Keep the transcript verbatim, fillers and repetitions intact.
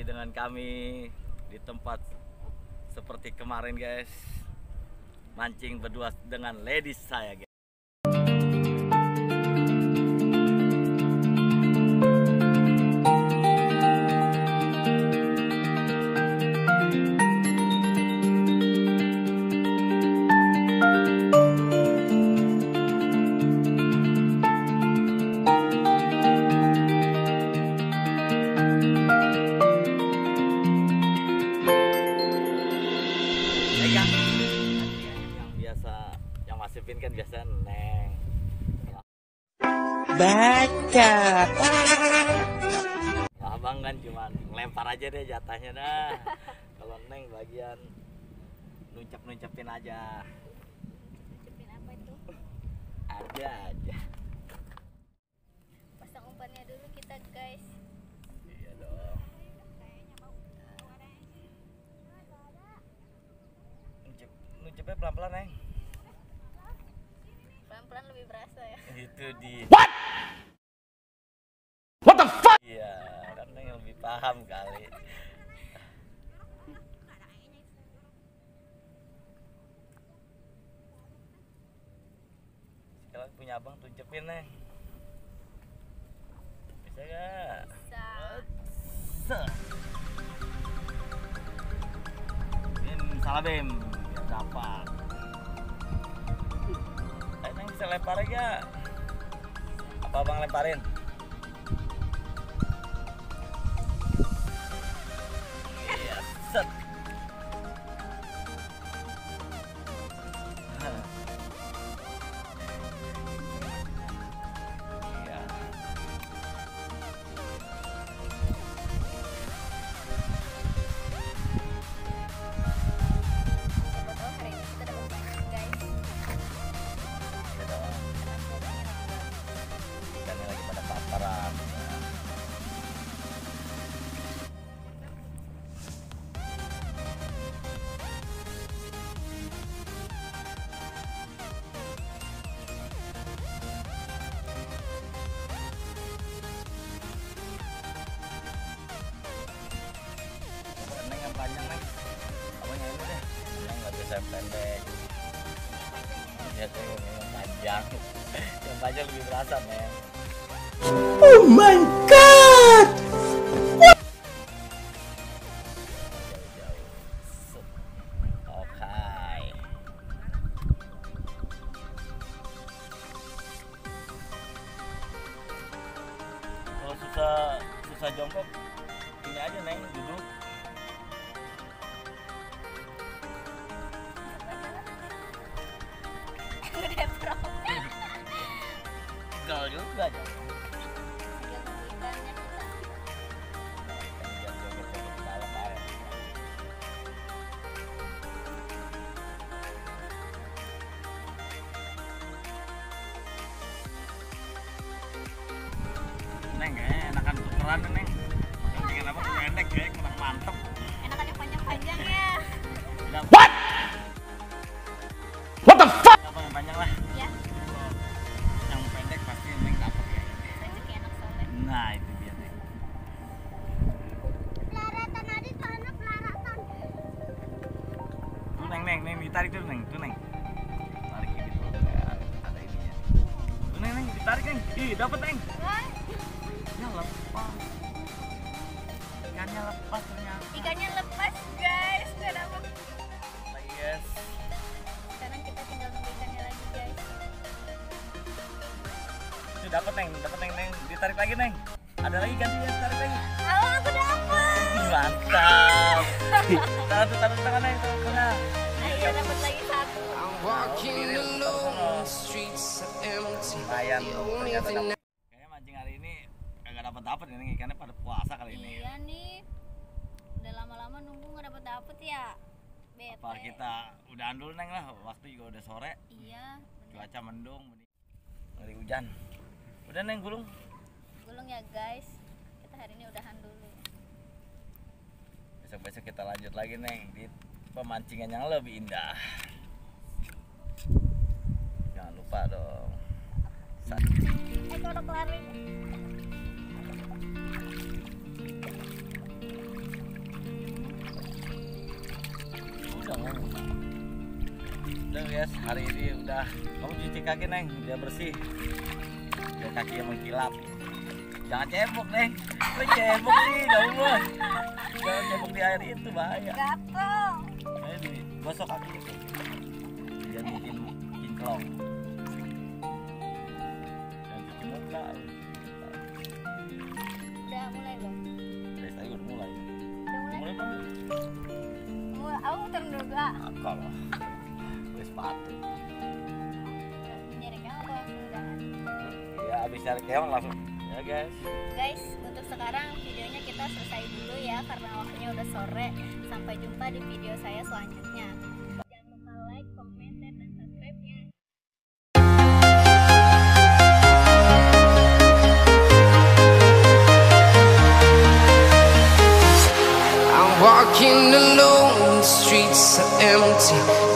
lagi dengan kami di tempat seperti kemarin, guys. Mancing berdua dengan ladies saya, guys. Masipin kan biasa neng baca. Nah, abang kan cuman lempar aja deh jatahnya dah. Kalau neng bagian nuncap-nuncapin aja. Nuncapin apa itu? Ada aja. Pasang umpannya dulu kita, guys. Iya dong. Nuncap, nuncapnya pelan-pelan, neng. Pelan-pelan lebih berasa ya. Itu di What? What the fuck? Iya, karena yang lebih paham kali. Sekarang punya abang tunjukin, Neng. Bisa gak? Bisa. Bisa. Bim, salah Bim. Biar dapat. Bisa lempar aja. Apa abang lemparin? Iya, set. Iya. Yang pendek, ya tuh yang panjang, yang panjang lebih berasa, men. Oh my god! Oke. Kalau susah susah jongkok, ini aja neng duduk. Udah pro. Kalau juga aja. Neng, kayaknya enakan tukeran, Neng. Yang bikin apa tuh pendek, kayak kurang mantep. Enakan yang panjang-panjang ya. What? What the fuck? Panjang lah. Iya. Yang pendek pasti neng dapat ya. Pendek enak soalnya. Nah, itu dia neng. Pelaratan adik tanah pelaratan. Tuh neng neng neng ditarik tuh neng, tuh neng. Tarik ini tuh ada ininya. Tuh neng neng ditarik neng. Ih, dapat neng. Ikannya lepas. Ikannya lepas ternyata. Ikannya lepas, guys. Udah dapat. Lagi, guys. Dapat neng, dapat neng neng, ditarik lagi neng. Ada lagi gantinya, tarik lagi. Halo, aku dapat. Mantap. Taruh taruh tangan neng, taruh tangan. Ayo dapat lagi satu. Lumayan, ternyata dapat. Kayaknya mancing hari ini nggak dapat dapat ya, ikannya pada puasa kali ini. Iya nih, udah lama-lama nunggu nggak dapat dapat ya. Bete. Apa kita udahan dulu neng lah, waktu juga udah sore. Iya. Cuaca mendung, hari hujan. Udah neng gulung gulung ya, guys. Kita hari ini udahan dulu, besok-besok kita lanjut lagi neng di pemancingan yang lebih indah. Jangan lupa dong. Eh, kodok lari. guys, hari ini udah kamu cuci kaki neng, dia bersih, dia kaki yang mengkilap. Jangan cebok neng, lu cebok nih kamu, jangan cebok di air itu bahaya. Gatel. Ini gosok kaki itu, dia bikin kinclong. Jangan cuci botak. Udah mulai belum? Udah saya udah mulai. Udah mulai belum? Mulai, aku muter juga. Akal lah. Sepatu nyari keong langsung ya, abis nyari keong langsung ya guys. Guys, untuk sekarang videonya kita selesai dulu ya, karena waktunya udah sore. Sampai jumpa di video saya selanjutnya. Jangan lupa like, komen, share, dan subscribe ya. I'm walking alone, the streets are empty.